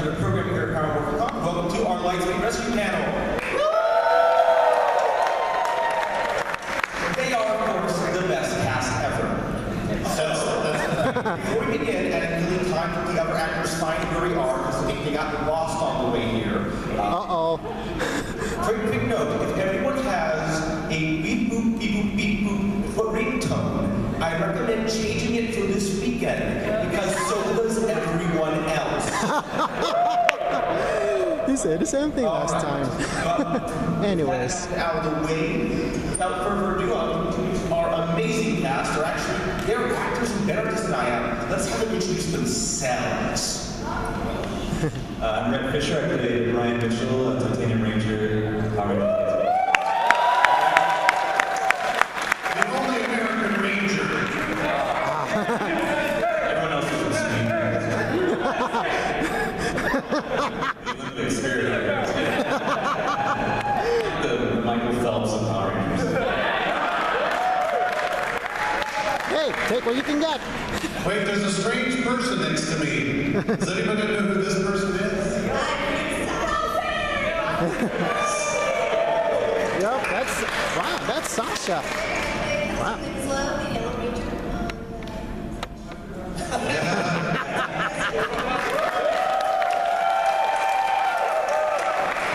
for their programming here at Power Rangers. Welcome to our Lightspeed Rescue panel. They are, of course, the best cast ever. So, before we begin, and including time for the other actors find where we are, because they got lost on the way here. Quick note, if everyone has a beep boop, beep boop, beep boop ringtone, I recommend changing it for this weekend, because so does everyone else. He said the same thing last time. Anyways. Out of the way, without further ado, our amazing cast are actually, they're actors who better than I am. Let's have them introduce themselves. I'm Brett Fisher, I played Ryan Mitchell, a Titanium Ranger, Power Rangers. The only American Ranger! Everyone else is listening. The Olympic spirit, I guess. The Michael Phelps of Power Rangers. Hey, take what you can get! Wait, there's a strange person next to me. Does anybody know who this person is? Yep, that's, wow, that's Sasha. Wow.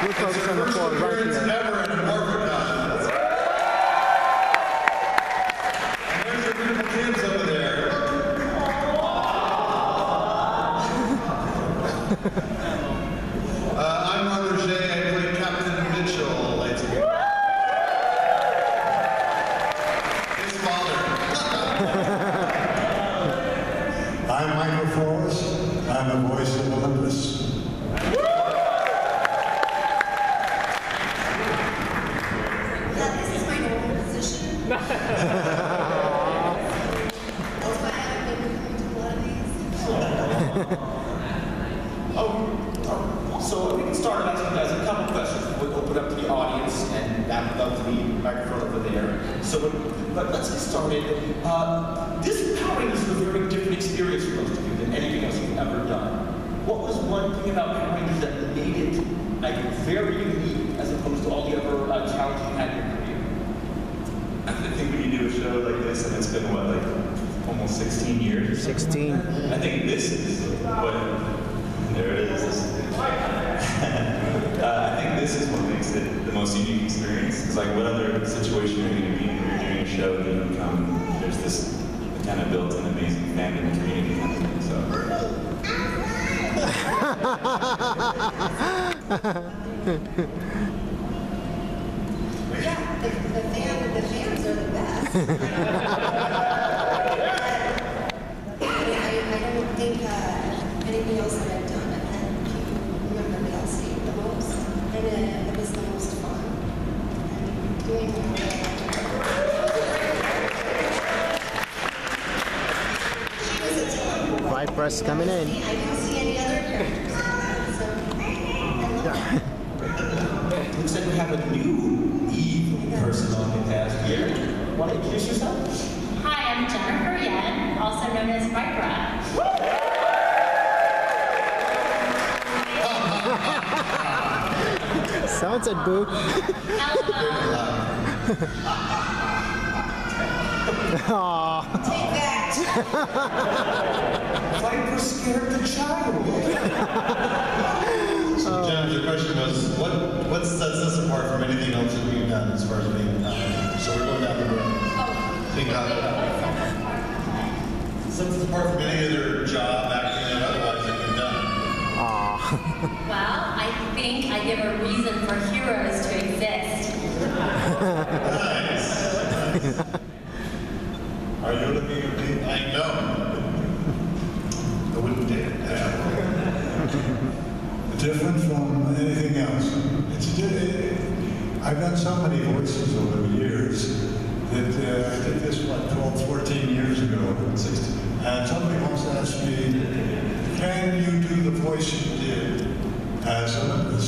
We're focused on the floor right here. I'm Ron Roger, I played Captain Mitchell, Lightspeed. His father. I'm Michael Force, I'm the voice of Olympus. This is my normal position. That's why I haven't been to one of these. So we can start and ask you guys a couple questions. We'll open up to the audience and back up to the microphone over there. So let's get started. This Power Rangers was a very different experience for most of you than anything else you've ever done. What was one thing about Power Rangers that made it like very unique as opposed to all the other challenges you had in your career? I think when you do a show like this, and it's been what, like almost 16 years? 16. I think this is what. There it is. I think this is what makes it the most unique experience. It's like, what other situation are you going to be in when you're doing a show and then you come, there's this kind of built-in amazing family and community happening, so. Yeah, the fans are the best. I don't think anything else that I've done. And it was the most fun. Doing Viper's coming in. I didn't see any other characters. So, I looks like we have a new Eve person on the cast here. Want to introduce yourself? Hi, I'm Jennifer Yen, also known as Viper. Someone said boo. Aww. Take that! Viper scared the child. So, Jen, your question was, what sets us apart from anything else that we've done as far as being so we're going down the road. Oh. Think about it. Sets us apart from any other job, acting, and otherwise that we've done. Aww. Well, I think I give a reason for heroes to exist. Nice. Are you looking at me? I know. I wouldn't dare. Different from anything else. I've done so many voices over the years that I did this, what, 12, 14 years ago, 16. And somebody once asked me, can you do the voice you did? As Olympus,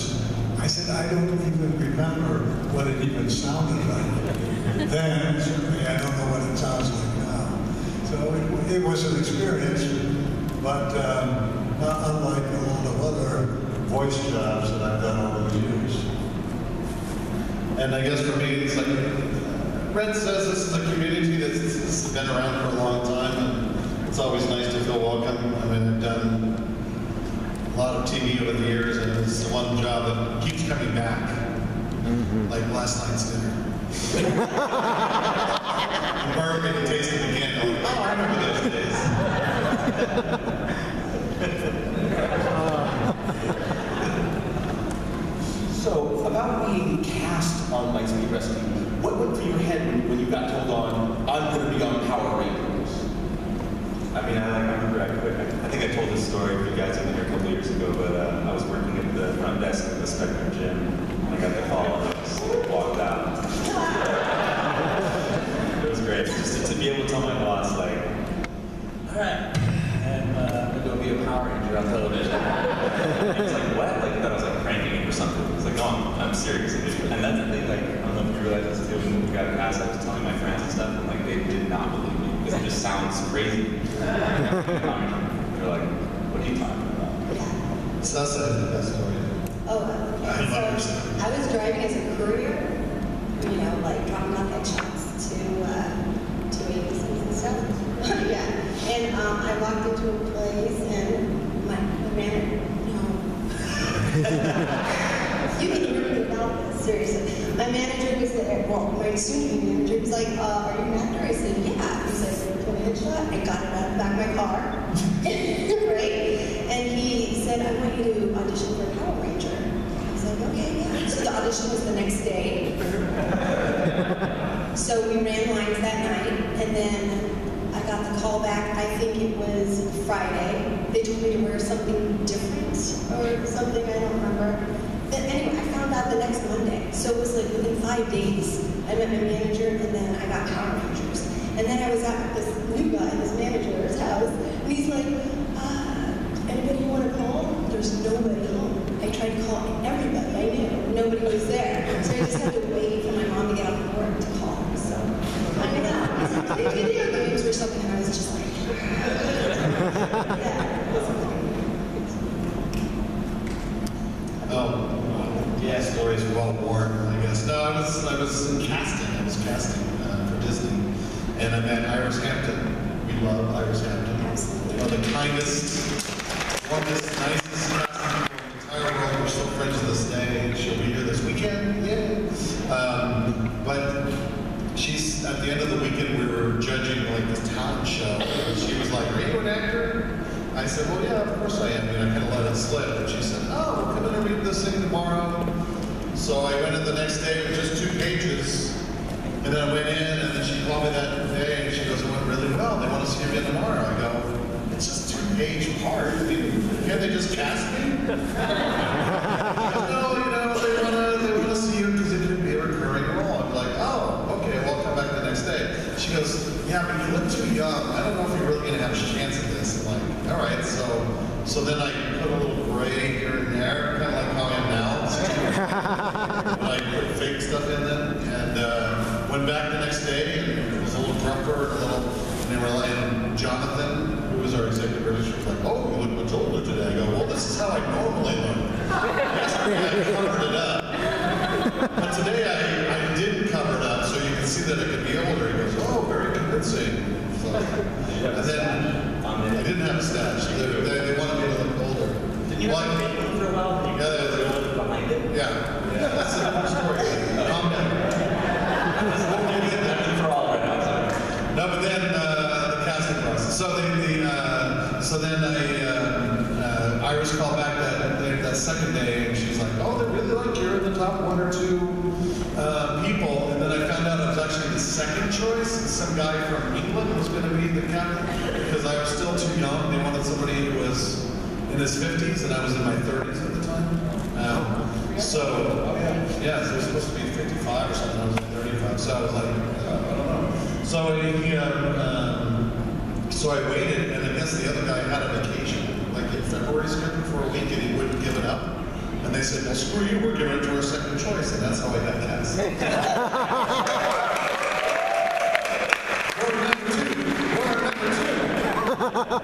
I said, I don't even remember what it even sounded like. Then, certainly, I don't know what it sounds like now. So it was an experience, but not unlike a lot of other voice jobs that I've done over the years. And I guess for me, it's like, Red says this is a community that's been around for a long time, and it's always nice to feel welcome. I mean, I've done a lot of TV over the years, and it's the one job that keeps coming back, like last night's dinner. The burp and the taste of the candle. Oh, I remember those days. So, about being cast on Lightspeed Rescue, what went through your head when you got told on, I'm going to be on Power Rangers? I mean, I remember I think I told this story for you guys in here a couple years ago, but I was working at the front desk at the Spectrum Gym, and I got the call, and I just walked out. It was great. Just to be able to tell my boss, like, all right, and I'm going to be a Power Ranger on television. He was like, what? Like, I thought I was, like, pranking him or something. He was like, no, I'm serious. And that's the thing, like, I don't know if you realize this, too, when we got cast, I was telling my friends and stuff, and, like, they did not believe me, because it just sounds crazy. They're like, what are you talking about? So that's the best story. Oh, so I was driving as a courier, you know, like dropping off headshots to agencies and stuff. Yeah, and I walked into a place and my manager, no, you can hear me about this, seriously. My manager was there, well, my soon-to-be manager was like, are you an actor? I said, yeah. He said, can I headshot? I got it out of the back of my car. I want you to audition for a Power Ranger. I was like, okay, yeah. So the audition was the next day. So we ran lines that night, and then I got the call back, I think it was Friday. They told me to wear something different, or something, I don't remember. But anyway, I found out the next Monday. So it was like within 5 days, I met my manager, and then I got Power Rangers. And then I was at this new guy, this manager's house, and he's like, anybody you want to call? There's nobody home. I tried to call everybody I knew. Nobody was there. So I just had to wait for my mom to get off of work to call. So I mean, I played video games or something, and I was just like, yeah. Oh, yeah, stories were well worn, I guess. No, I was in casting. I was casting for Disney, and I met Iris Hampton. We love Iris Hampton. Absolutely. One of the kindest, warmest, nicest person in the entire world. We're still friends to this day, and she'll be here this weekend. Yeah. But she's at the end of the weekend. We were judging like this talent show. And she was like, "Are you an actor?" I said, "Well, yeah, of course I am." And I kind of let it slip. And she said, "Oh, we're coming to read this thing tomorrow." So I went in the next day with just 2 pages, and then I went in. And then she called me that day, and she goes, "It went really well. They want to see you again tomorrow." I go, it's just 2-page part. Can't they just cast me? No, you know, they want to see you because it could be a recurring role. I'm like, oh, okay, well, I'll come back the next day. She goes, yeah, but you look too young. I don't know if you're really going to have a chance at this. I'm like, all right, so then I put a little gray here and there, kind of like how I am now. I put fake stuff in it, and went back the next day, and it was a little grumper, a little, and they were like, Jonathan, our executive producer, was like, oh, you look much older today. I go, well, this is how I normally look. I covered it up. But today I did cover it up, so you can see that I could be older. He goes, oh, very convincing. So, and then I didn't have a stash. They wanted me to look older. Did you have a fake one for a while? Yeah, they were older behind it? Yeah. That's the whole story. Calm down. That's the whole thing that happened for all right now. No, but then the casting process. So then Iris called back that second day, and she's like, oh, they really like you're in the top 1 or 2 people. And then I found out I was actually the second choice. Some guy from England was going to be the captain because I was still too young. They wanted somebody who was in his 50s, and I was in my 30s at the time. So they're supposed to be 55 or something. I was 35, so I was like, I don't know. So I waited, and I guess the other guy had a vacation, like in February scheduled for a week, and he wouldn't give it up. And they said, well, screw you, we're giving it to our second choice, and that's how I got cast. We're number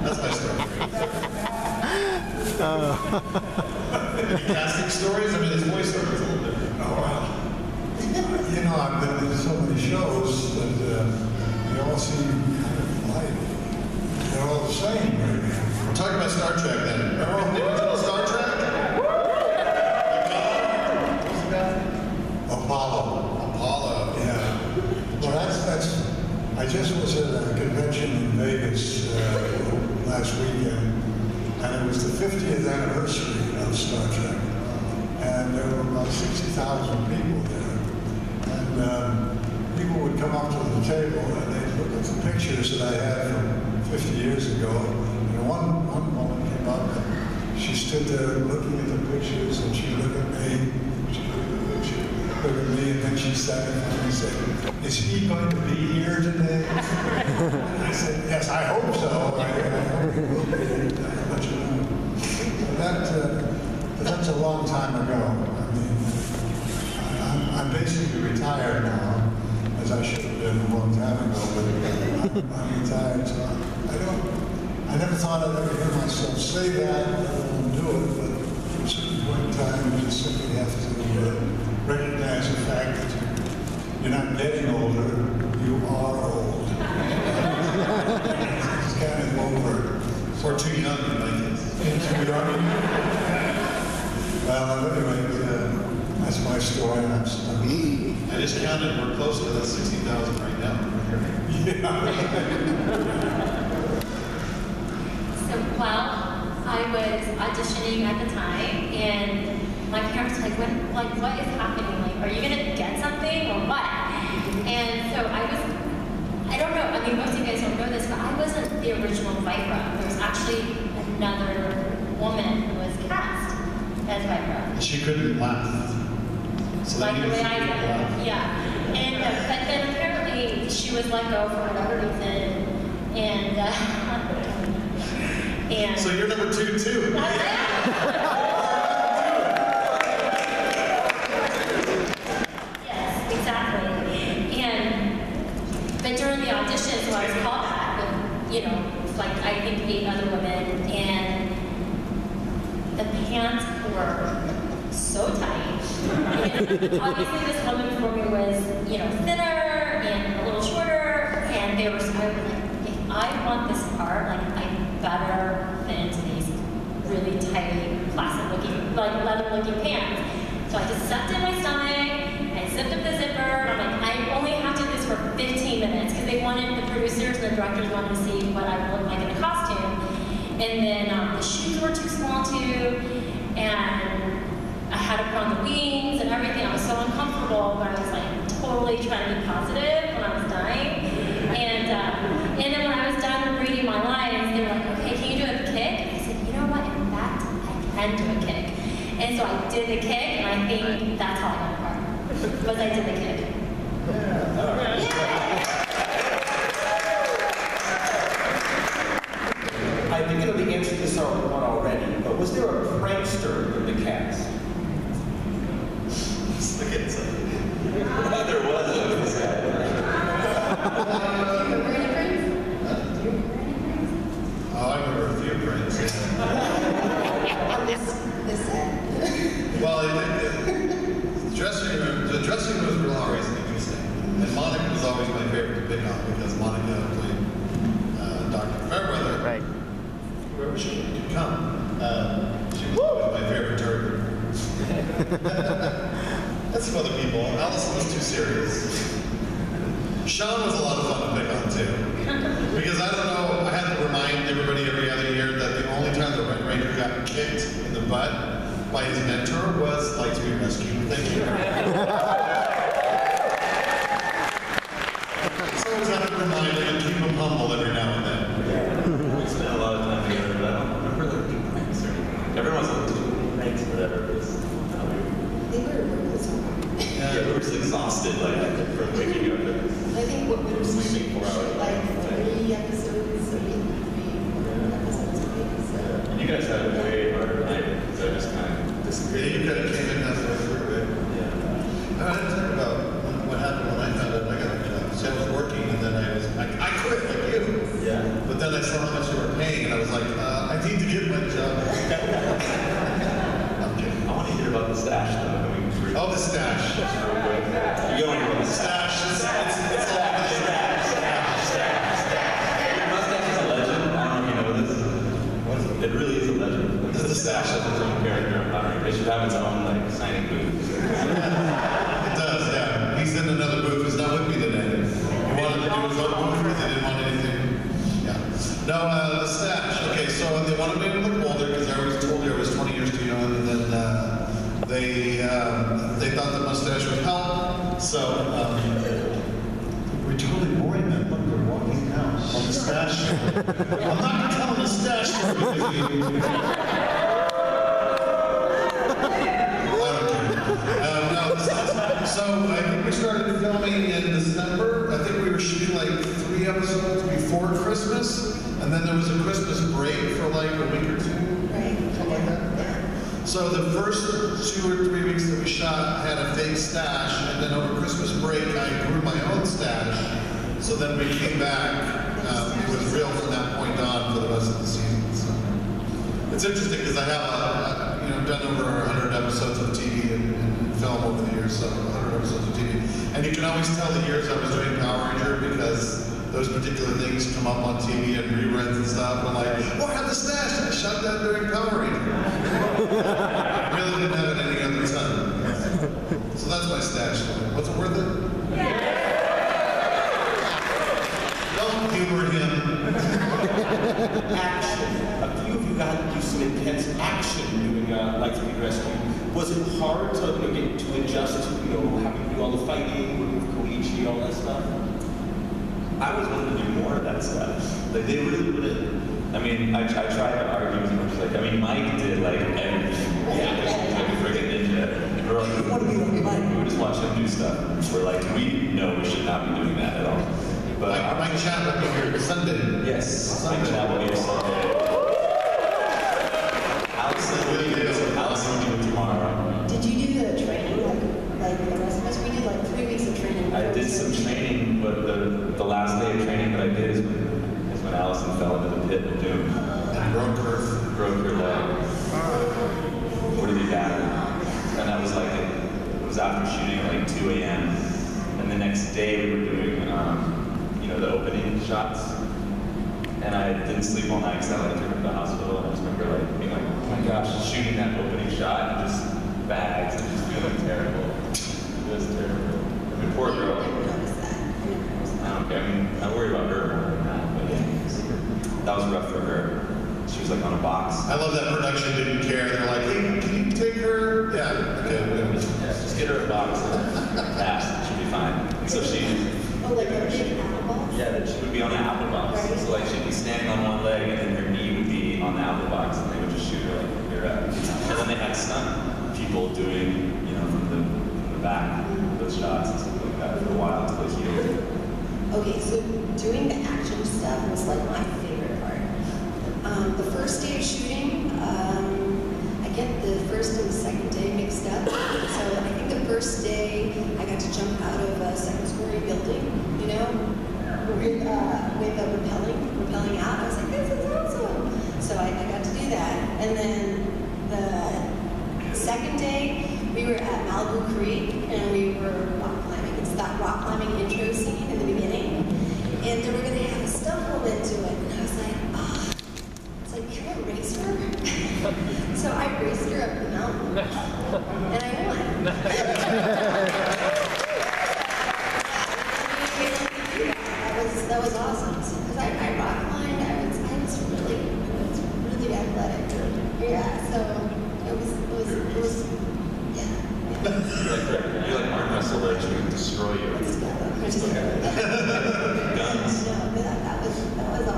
2. That's my story. Fantastic stories? I mean, his voiceover is a little different. Oh, wow. You know, I've been in so many shows that they all seem kind of alike. They're all the same. We're talking about Star Trek, then. Remember the original Star Trek? Apollo. Yeah. Well, that's... I just was at a convention in Vegas last weekend, and it was the 50th anniversary of Star Trek, and there were about 60,000 people there. And people would come up to the table and they'd look at the pictures that I had from 50 years ago, and one woman came up and she stood there looking at the pictures, and she looked at me, she looked at the picture, looked at me, and then she sat in front and said, "Is he going to be here today?" I said, "Yes, I hope so. I hope he will be here." That's a long time ago. I mean, I'm basically retired now, as I should have been a long time ago, but I'm retired, so I never thought I'd ever hear myself say that, I won't do it, but at a certain point in time, you just simply have to recognize the fact that you're not getting older, you are old. It's kind of over. Or too young, I guess. Well, anyway, that's my story, and I'm stuck. I just counted, we're close to that 60,000 right now. Yeah. So, well, I was auditioning at the time, and my parents were like, what is happening? Like, are you gonna get something or what? And so I don't know, I mean, most of you guys don't know this, but I wasn't the original Viper. There was actually another woman who was cast as Viper. She couldn't last. So like the way I did, yeah. And, but then apparently she was let go for whatever reason, and... and so you're number two, too. That's it. So I was called back with, you know, like I think 8 other women, and the pants were so tight. And obviously this woman before me was, you know, thinner and a little shorter, and they were so like, if I want this part, like I better fit into these really tight, classic looking, like leather looking pants. So I just sucked in my stomach, I zipped up the zipper, and I'm like, I only have to do this for 15 minutes, because they wanted, the producers and the directors wanted to see what I would look like in a costume. And then the shoes were too small too, and I had to put on the wings and everything. I was so uncomfortable, but I was like totally trying to be positive when I was dying. And then when I was done reading my lines, they were like, "Okay, can you do a kick?" I said, "You know what, in fact, I can do a kick." And so I did the kick, and I think that's how I got the part, because I did the kick. Yeah. All right. Yeah. I think I know the answer to this one already, but was there a prankster in the cast? There was I remember a few pranks. The dressing was for always interesting. And Monica was always my favorite to pick on, because Monica played Doctor Fairweather. Right. Wherever she would come, she was always my favorite turd. That's some other people. Allison was too serious. Sean was a lot of fun to pick on too, because I don't know. I had to remind everybody every other year that the only time the Red Ranger got kicked in the butt by his mentor was Lightspeed Rescue. Thank you. So I was out of remind and keep him humble every now and then. We spent a lot of time together, but I don't remember there being pranks or anything. Everyone's like, thanks, whatever it is. They were worthless. Yeah, we were just exhausted, like, from waking up and sleeping 4 hours. Like 3 episodes a week, 3 episodes a week. So. And you guys had a way harder night, so I just kind of. You kind of came in that sort of way. Yeah. I had to think about what happened when I found out I got the job. So I was working, and then I quit. stash, though. Oh, the stash. You don't want the stash. It's all the stash. Your mustache is a legend. I don't know if you know this. What is it? It really is a legend. It's a stash that's its own character of Power Rangers. It should have its own, like, signing booth. It does, yeah. He's in another booth. He's not with me today. He wanted to do his own booth. They didn't want anything. Yeah. No, the stash. Okay, so they wanted me to look older because I was told I was 20 years too young, and then they thought the mustache would help, so we're totally boring them. Look, we're walking out on the stash. I'm not telling the stash story. So I think we started filming in December. I think we were shooting like 3 episodes before Christmas, and then there was a Christmas break for like a week or 2, something like that. So the first 2 or 3 weeks that we shot, I had a fake stash, and then over Christmas break, I grew my own stash. So then we came back. It was real from that point on for the rest of the season. So it's interesting because I have, done over 100 episodes of TV and film over the years, so 100 episodes of TV. And you can always tell the years I was doing Power Ranger because those particular things come up on TV and reruns and stuff. And I'm like, oh, I have the stash. I shot that during Power Ranger. I really didn't have it any other time. So that's my stash. Was it worth it? Yeah. Don't humor him. Action. A few of you got to do some intense action doing Lightspeed Rescue. Was it hard to adjust to having to do all the fighting, working with Koichi, all that stuff? I was willing to do more of that stuff. Like, they really wouldn't. I mean, I tried to argue as much as I could. I mean, Mike did like everything. Yeah, he's like a friggin' ninja. We're like, we want to be like Mike. We would just watch him do stuff. We're like, we know we should not be doing that at all. But Mike Chat will be here Sunday. Yes, Mike Chat will be here Sunday. Allison will do it tomorrow. Did you do the training like the rest of us? We did like 3 weeks of training. I did some training, but the last day of training that I did is when Allison fell into the pit of doom. And broke her leg. What did you battle? And I was like, it was after shooting at like 2 a.m. And the next day we were doing, the opening shots. And I didn't sleep all night because I took her to the hospital, and I just remember like being like, oh my gosh, shooting that opening shot and just bags and just feeling terrible. It was terrible. I mean, poor girl. I don't care. I mean, I worry about her. That was rough for her. She was like on a box. I love that production didn't care. They're like, hey, can you take her? Yeah, okay. Just get her a box and pass. She'll be fine. So she... Oh, like a big apple box? Yeah, that she would be on an apple box. Right. So like she'd be standing on one leg and then her knee would be on the apple box and they would just shoot her like, you're up. And then they had stunt people doing, from the back, those shots and stuff like that for a while until they healed. Okay, so doing the action stuff was like my favorite. The first day of shooting, I get the first and the second day mixed up. So I think the first day I got to jump out of a 2nd-story building, with a rappelling out. I was like, this is awesome. So I got to do that. And then the second day, we were at Malibu Creek, and we were rock climbing. It's that rock climbing intro scene in the beginning. And they were going to have a stunt moment to it. And I was like, can I race her? So I raced her up the mountain, and I won. that was awesome. Because I rock climbed, I was really athletic. Yeah, so it was yeah. You like arm wrestle that she can destroy you. Guns. No, but that was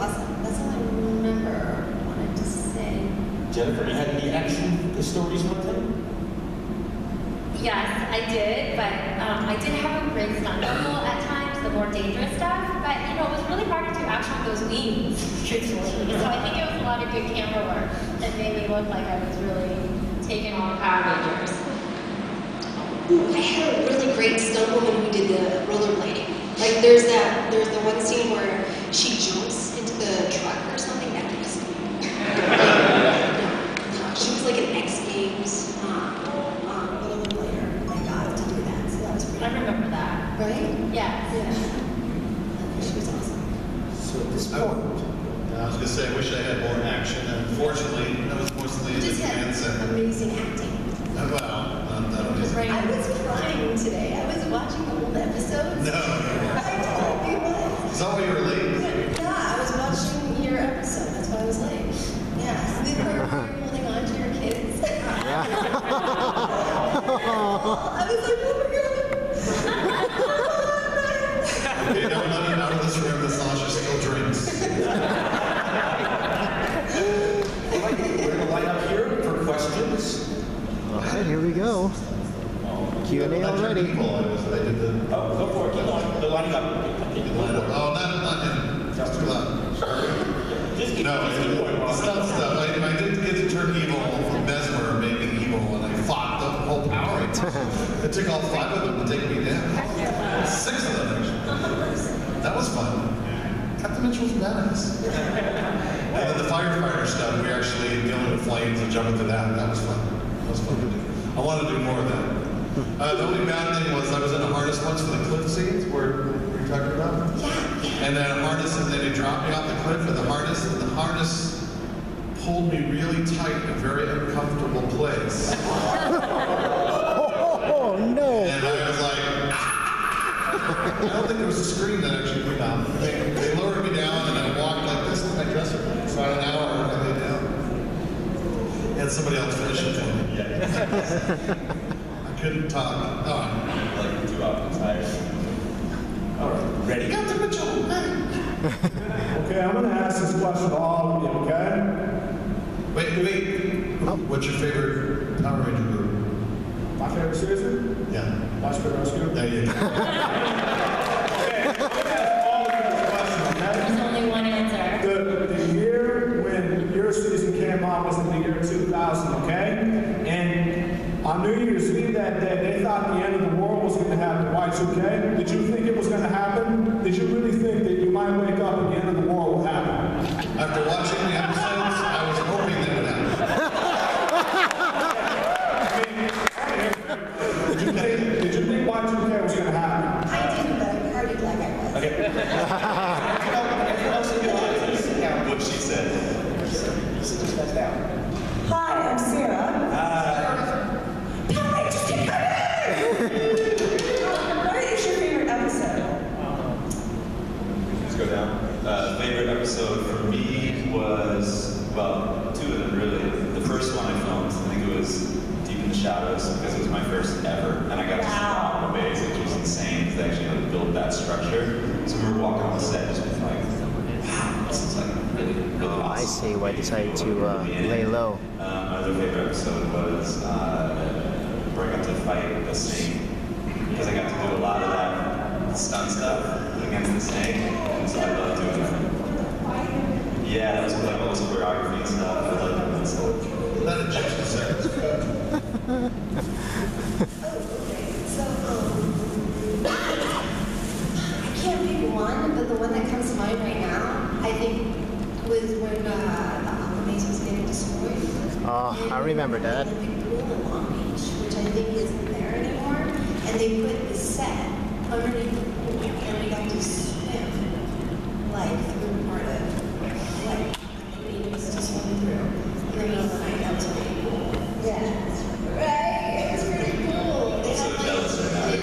awesome. That's all I remember. Jennifer, you had any action stories one time? Yes, I did, but I did have a great stunt double at times, the more dangerous stuff, but it was really hard to do action with those wings, truthfully. So I think it was a lot of good camera work that made me look like I was really taking on Power Rangers. I had a really great stunt woman who did the rollerblading. Like there's the one scene where she jumps into the truck or something, that could just be. She was like an X Games Right? Yeah. Yeah. She was awesome. So at this point. I was going to say, I wish I had more action. Unfortunately, that was mostly in the command center. Amazing acting. Oh, wow, not that amazing. I was crying today. I was watching old episodes. No, I told you what. It's not why you were late. Yeah, I was watching your episode. That's why I was late. Yeah, so they were holding on to your kids. I was like, oh my God. Okay, now none of out of this room, this Sasha still drinks. We're going to line up here for questions. All right, here we go. Q&A already. Oh, go for it. Keep going. They're lining up. Keep going. Oh, not him. That's too loud. Just keep going. No, stop. I didn't get to turn evil from Mesmer making evil, and I fought the whole power. It took all 5 of them to take me down. 6 of them. That was fun. Captain Mitchell's badass. And then the firefighter stuff, we actually dealing with flames and jumping to that, and that was fun. That was fun to do. I want to do more of that. The only bad thing was I was in a harness once for the cliff scenes, were you talking about? Yeah. And then a harness, and then they dropped me off the cliff with a harness, and the harness pulled me really tight in a very uncomfortable place. Oh, no. And I was like, I don't think there was a screen that actually came out. They lowered me down and I walked like this in my dresser. So I had an hour on my way down. And somebody else finished it for me. I couldn't talk. Oh, I'm like 2 hours tired. All right. Ready? Captain Mitchell. Okay, I'm going to ask this question to all of you, okay? Wait. Oh. What's your favorite Power Ranger group? My favorite series? Yeah. Lightspeed Rescue? There you go. Okay, let's ask all of those questions, okay? There's only one answer. The year when your season came on was in the year 2000, okay? And on New Year's Eve that day, they thought the end of the world was going to happen. Y2K, did you think it was going to happen? Did you really think that you might wake up and the end of the world would happen? After watching the episodes, I was hoping that would happen. Did you think Y2K was going to happen? I didn't, but I partied like I was. Okay. Everyone else in your audience, what she said. Hi, I'm Sarah. Power Rangers keep coming! What is your favorite episode? Let's go down. Favorite episode for me was, well, 2 of them really. The first one I filmed, I think it was Shadows, because it was my first ever, and I got to see all the base, which was insane, because they actually had to build that structure. So we were walking on the set, just being like, wow, this is like really, really awesome. I see why I decided to lay low. My other favorite episode was where I got to fight the snake, because I got to do a lot of that stunt stuff against the snake, and so I loved doing that. Yeah, that was like all this choreography and stuff. I loved doing that stuff. That Egyptian circus. Oh, okay. So, I can't pick one, but the one that comes to mind right now, I think, was when the base was getting destroyed. Oh, I remember that. And they blew the Long Beach, which I think isn't there anymore, and they put the set underneath the pool, and we got to swim, like, through part of, like, the meetings to swim through. And then we also find out to be cool. Yeah. Right? It was pretty cool. They so jealous of that. It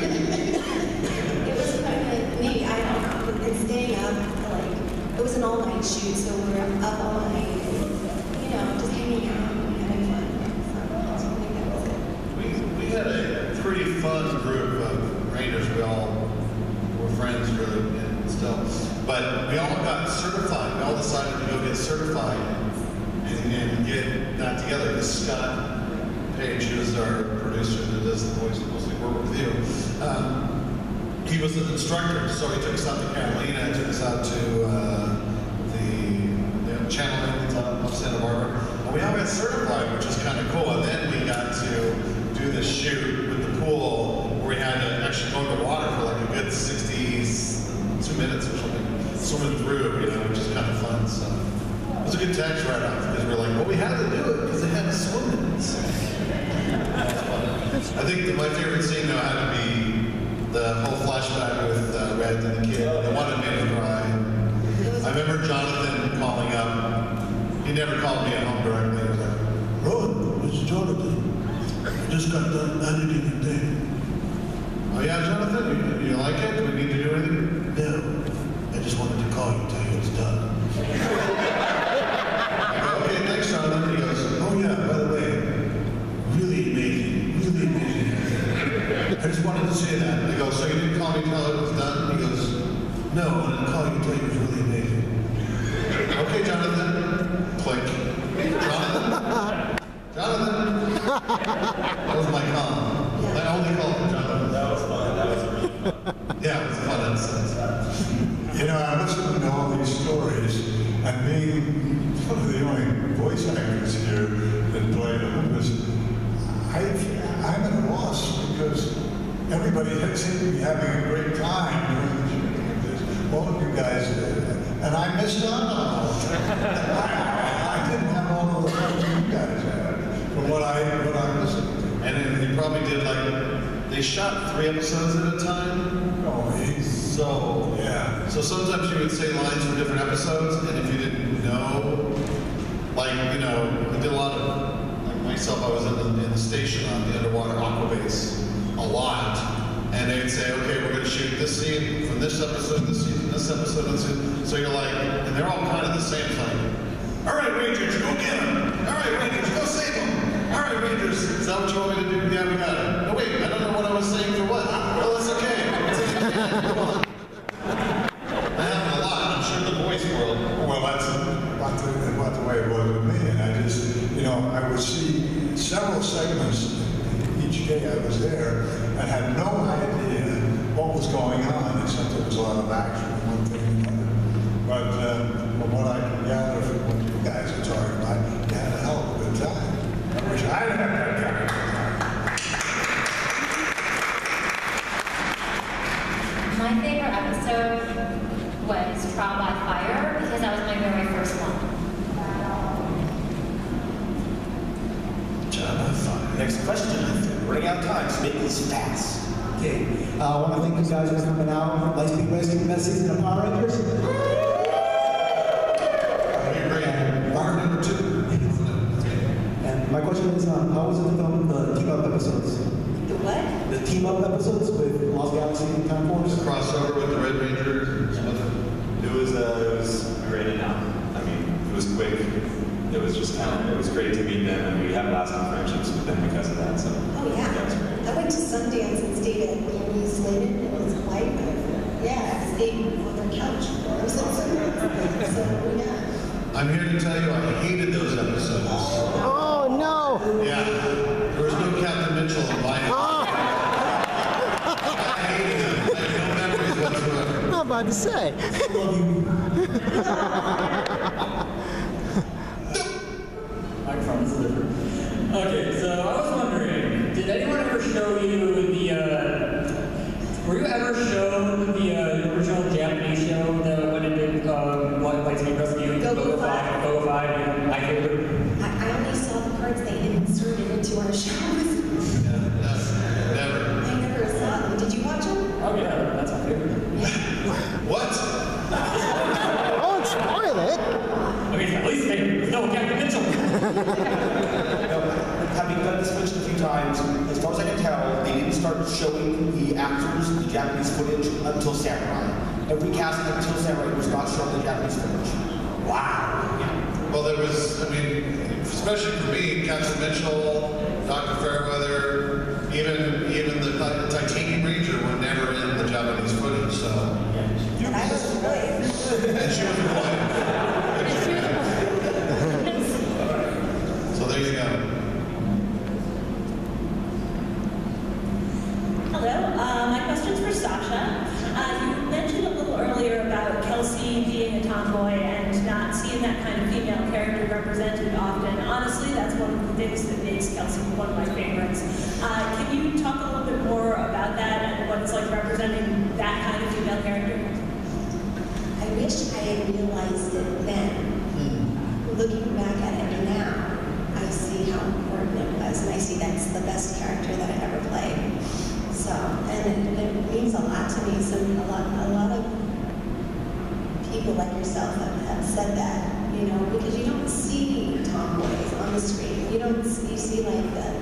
was like, maybe, I don't know, but it's staying up, like, it was an all-night shoot, so we were up all night, and, you know, just hanging out and having fun. So I think that was good. We had a pretty fun group of Rangers. We all were friends, really, and still. But we all got certified. We all decided to go get certified and get that together. Scott Page, who is our producer that does the voice, mostly work with you. He was an instructor, so he took us out to Carolina, took us out to the Channel Islands of Santa Barbara. And we all got certified, which is kind of cool. And then we got to do this shoot with the pool where we had to actually go underwater for like a good 62 minutes or something, swimming through, you know, which is kind of fun. So it was a good tax write-off because we were like, well, we had to do it because they had to swim in it. I think that my favorite scene, though, had to be the whole flashback with Red and the kid, the one that made me cry. I remember Jonathan calling up. He never called me at home directly. He was like, "Rowan, it's Jonathan. I just got done editing your day." "Oh yeah, Jonathan, you like it? Do we need to do anything?" "No, I just wanted to call you and tell you it's done." I go, "Okay, thanks, Jonathan." He goes, "Oh yeah, by the way, really amazing. I just wanted to say that." And I go, "So you didn't call me until it was done?" And he goes, "No, I didn't call you until it was really amazing." "Okay, Jonathan." Click. Jonathan. Jonathan. That was my call. I only called him Jonathan. That was fun. That was really fun. Yeah, it was fun in a sense. You know, I listened to all these stories, and being one of the only voice actors here that played Olympus, I'm at a loss because everybody seemed to be having a great time doing this. All of you guys did, and I missed out on all of them. I didn't have all of the fun you guys had from what I listened to. And they probably did, like, they shot 3 episodes at a time. Oh, so yeah. So sometimes you would say lines from different episodes, and if you didn't know, like, you know, I did a lot of, like myself, I was in the station on the underwater aqua base a lot, and they'd say, okay, we're going to shoot this scene from this episode, this scene from this episode, this scene. So you're like, and they're all kind of the same thing. All right, Rangers, go get him. All right, Rangers, go save him. All right, Rangers, is that what you want me to do? Yeah, we got it. No, wait, I don't know what I was saying for what. Well, it's okay. It's okay. Come on. That happened a lot. I'm sure the voice world. Well, that's about the way it was with me. And I just, you know, I would see several segments each day I was there and had no idea what was going on, except there was a lot of action, one thing and another. But from what I can gather from what you guys are talking about, you had a hell of a good time. Which I didn't have that time. My favorite episode was Trial by Fire because that was my very first one. Wow. Trial by Fire. Next question. Running out of time, so make this fast. Okay. I want to thank you guys for coming out. Lightspeed Rescue, the best season of Power Rangers. My question is, how was it to film the team-up episodes? The what? The team-up episodes with Lost Galaxy and Time Force. The crossover with the Red Ranger. Yeah. It was great enough. I mean, it was quick. It was just kind of, it was great to meet them, and we have lasting friendships with them because of that. So. Oh yeah. That was great. I went to Sundance and stayed at Miami Slated. It was quite good. Yeah, I stayed on their couch for us. So yeah. I'm here to tell you, I hated those episodes. Oh no! Yeah, there was no Captain Mitchell in Viper. Oh. I hated them. I had no memories whatsoever. I'm not about to say. Microphone's delivered. Okay, so I was wondering, did anyone ever show you the? Were you ever shown the original Japanese show that when it did Lightspeed Rescue? Go 5, I hate it. I only saw the parts they inserted into our shows. Never. I never saw them. Did you watch them? Oh yeah, that's my favorite. What? Don't spoil it. Okay, so at least they know Captain Mitchell. Having done this switch a few times, as far as I can tell, they didn't start showing the actors the Japanese footage until Samurai. Every cast until Samurai was not shown the Japanese footage. Wow. Yeah. Well, there was, I mean, especially for me, Captain Mitchell, Doctor Fairweather, even the Titanium Ranger were never in the Japanese footage. So. Yeah. And I was annoyed. And she was annoyed. So there you go. Hello. My question's for Sasha. You mentioned a little earlier about Kelsey being a tomboy and not seeing that kind of female character represented often. Honestly, that's one of the things that makes Kelsey one of my favorites. Can you talk a little bit more about that and what it's like representing that kind of female character? I wish I had realized it then. Looking back at it now, I see how important it was, and I see that's the best character that I ever played. So, and it means means a lot to me. A lot of people like yourself have said that, you know, because you don't see tomboys on the screen. You don't see, you see like the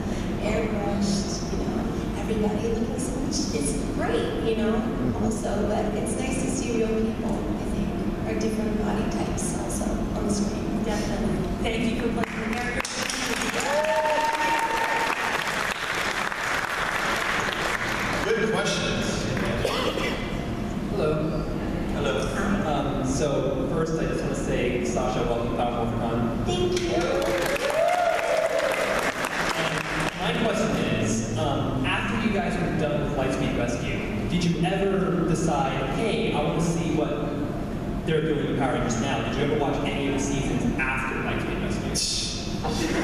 airbrushed, you know, everybody looking so much. It's great, you know, also, but it's nice to see real people, I think, or different body types also on the screen. Definitely. Thank you for playing the character. Good questions. Hello. Hello. So first, I just want to say, Sasha, welcome to Power Rangers. Thank you. And my question is, after you guys were done with Lightspeed Rescue, did you ever decide, hey, I want to see what they're doing with Power Rangers now? Did you ever watch any of the seasons after Lightspeed Rescue? You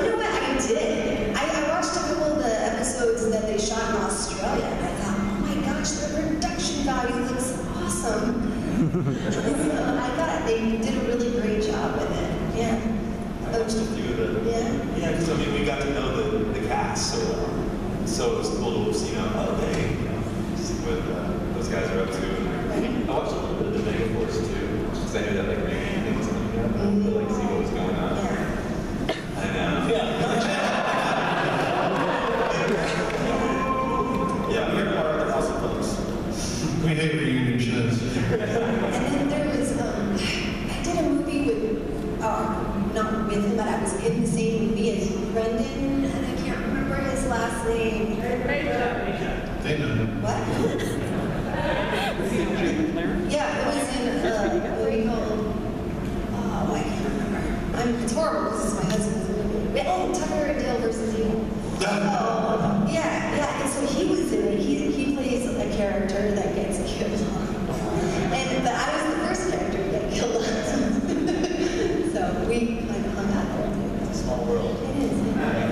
know what? I did. I watched a couple of the episodes that they shot in Australia, and I thought, oh my gosh, their production value looks awesome. So I thought they did a really great job with it. Yeah. I watched a few of them. Yeah. Yeah, because I mean, we got to know the cast so well. So it was cool to see, you know, all day, you know, see what those guys are up to. And I watched a little bit of the Mega Force too, because I knew that like Mega things like that, but like see what was going on. Yeah. I know. Yeah. Yeah, we were part of the House of Books. We did reunion shows. And then there was I did a movie with not with him, but I was in the same movie as Brendan, and I can't remember his last name. What? Yeah, it was in what we called. Oh, I can't remember. It's horrible. This is my husband's movie. Oh, Tucker and Dale versus Evil. Oh, yeah, yeah. And so he was in it. He plays a character that gets killed, and but I was the first character to get killed. So we kind of hung out there. It's a small world. It is.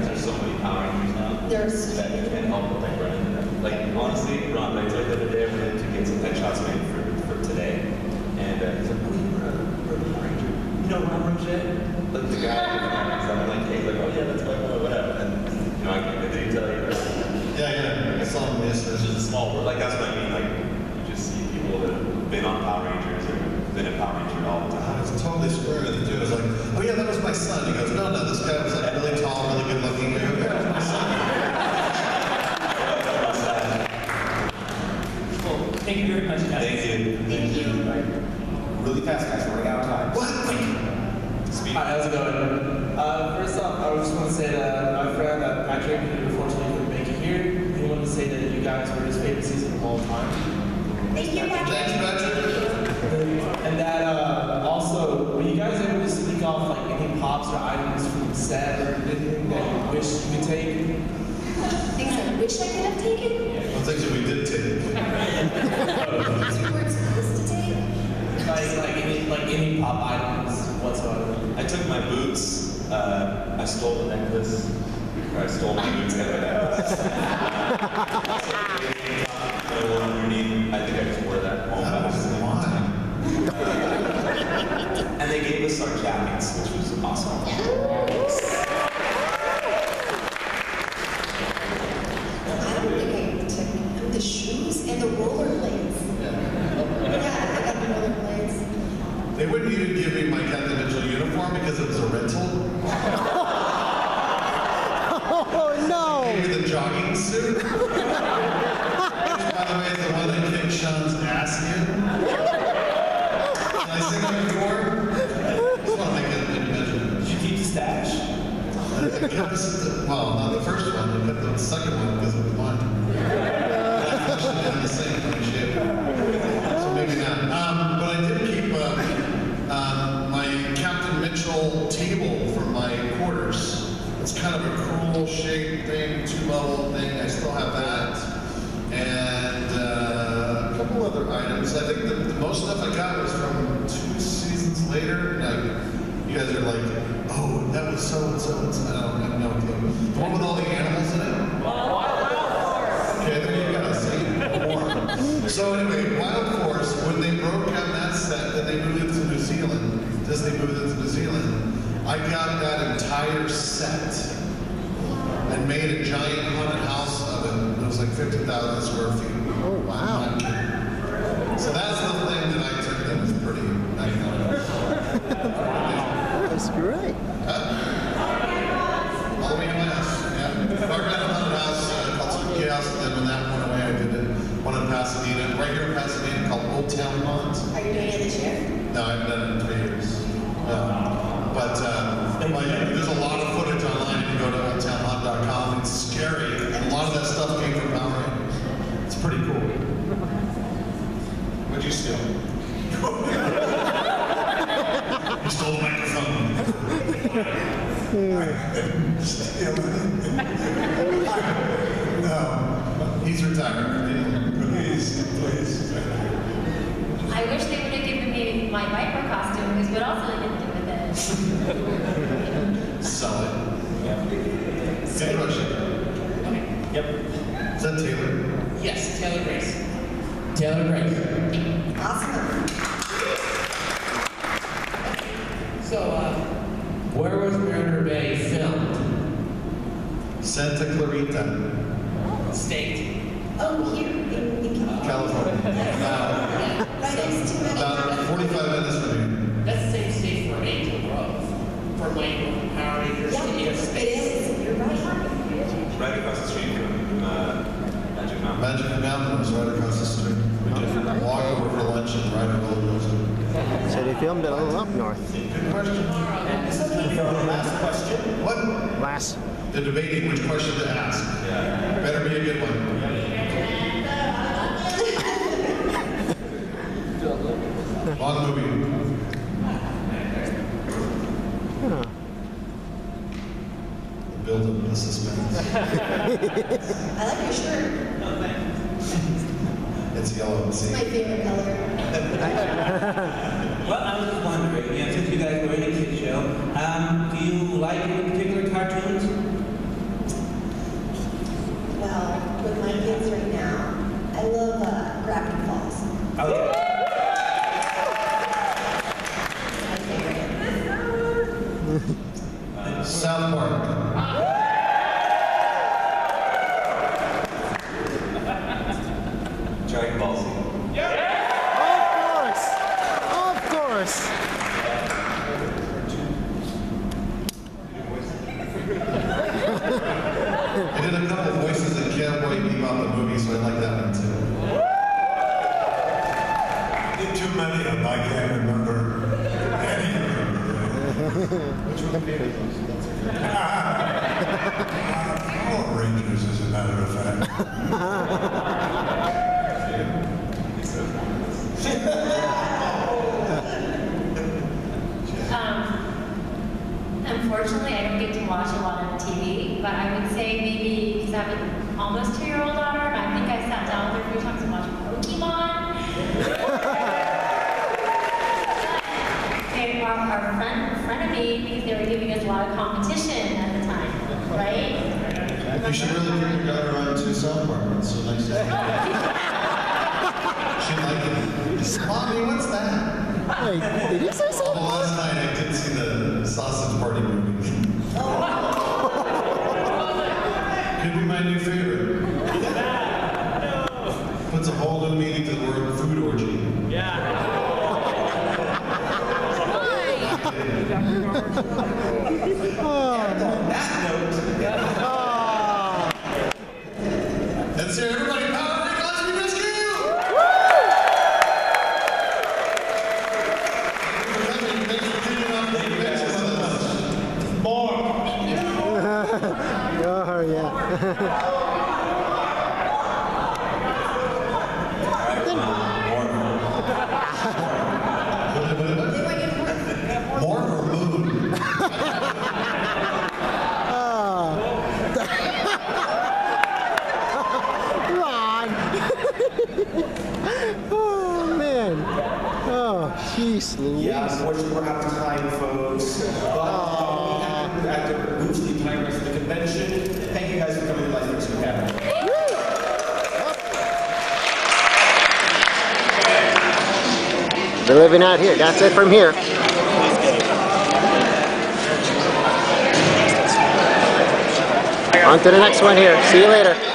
There's so many Power Rangers now. There's that you can't help but like run into them. Like honestly, Ron, I told the other day we had to get some headshots made for today, and he's like, "We're a Power Ranger." You know Ron Roget? Like the guy. I'm like, "Hey, like, oh yeah, that's my boy, whatever." And you know, I didn't tell you. Yeah, yeah. I saw him miss. There's just a small world. Like that's what I mean. Like you just see people that have been on Power Rangers or been a Power Ranger all the time. I was totally screwed with the dude. I was like, oh yeah, that was my son. He goes, no, this guy was like really tall, really good looking. I go, yeah, that was my son. Well, thank you very much, guys. Thank you. Really fast, guys. We're running out of time. What? Speed. Hi, how's it going? First off, I just want to say that my friend that Patrick, who unfortunately couldn't make it here, he wanted to say that you guys were his favorite season of all time. Thank you, Patrick. And that also, were you guys able to sneak off like any props or items from the set or anything that you wish you could take? Things I wish I could have taken? Yeah, well, things that we did take. Things we weren't supposed to take? Like any pop items whatsoever. I took my boots. I stole the necklace. Or I stole my boots and my necklace. I think I just wore that home. And they gave us our jackets, which was awesome. Yes. I don't think I took the shoes and the rollerblades. Yeah, I got the rollerblades. They wouldn't even give me my Captain Mitchell uniform because it was a rental. Oh no! They gave me the jogging suit. Which, by the way, is the one that kicked Sean's ass in. I sing like before? I just want to make an admission. Did you keep the stash? Well, not the first one, but the second one because it was mine. I actually had the same kind of shape. So maybe not. But I did keep my Captain Mitchell table from my quarters. It's kind of a cool shape thing, two-level thing. I still have that. And a couple other items. I think the most stuff I got was from 2 seasons later. Like, you guys are like, oh, that was so-and-so. I don't have no clue. The one with all the animals in it? Wild Force! Okay, there you go. See? More. So anyway, Wild Force, when they broke on that set, then they moved it to New Zealand. Disney moved it to New Zealand. I got that entire set. and made a giant haunted house of it. It was like 50,000 square feet. Oh, wow. So that's the thing that I took that was pretty iconic. That's great. Halloween Mass, yeah. I ran a haunted house called Some Chaos, and then when that went away, I did it. One in Pasadena, right here in Pasadena, called Old Town Mons. Are you doing it this year? No, I haven't done it in 3 years. There's a lot of footage online. If you go to OldTownMon.com, it's scary. And a lot of that stuff came from Power Rangers. It's pretty cool. What'd you steal? You stole the microphone. Steal it. No. He's retired. Please, please. I wish they would have given me my Viper costume, because what else would I get to do with it? Sell it. Yeah. Same question. Okay. Yep. Is that Taylor? Yes, Taylor Grace. Taylor Grace. Awesome. So, where was Mariner Bay filmed? Santa Clarita. State. Oh, here in California. About 45 minutes from here. That's the same state for Angel Grove. From Wayne, Power Rangers, to space. You're right. Right across the street from Magic Mountain. Magic Mountain was right across the street. We just walk over for lunch and ride a roller coaster. So they filmed it all up north. Good question. Last question. What? Last. They're debating which question to ask. Yeah. Better be a good one. Long movie. Huh. Build up the suspense. I like your shirt. No, thanks. It's yellow. It's my favorite color. Well, I was wondering, yeah, since you guys were in a kid show, do you like any particular cartoons? Well, with my kids right now, I love Gravity Falls. Oh, yeah. South Park. Dragon Ball Z. Yeah! Of course! Of course! I did a couple of voices in Cowboy Bebop the movie, so I like that one too. Did too many of them, I can't remember any of them. Which one did you do? Power Rangers, as a matter of fact. Unfortunately, I don't get to watch a lot on TV, but I would say maybe, because I have an almost 2-year-old daughter, and I think I sat down with her 3 times and watched Pokemon. They were our frenemy because they were giving us a lot of competition at the time, right? You should really bring your daughter on to South Park. It's so nice to see you. She'd like it. Mommy, what's that? Wait, did you say South Park? Well, last night I did see the Sausage Party movie. Oh. Could be my new favorite. No. Puts a whole new meaning to the word food orgy. Yeah. On that note. Let's hear everybody Power Rangers Lightspeed Rescue! Woo! Thanks for keeping up the adventures. More! Oh, yeah. More or moon? Jeez Louise. Yeah, unfortunately we're out of time, folks. But we have to briefly plan for the convention. Thank you guys for coming to Lightspeed Rescue Academy. They're living out here. That's it from here. On to the next one here. See you later.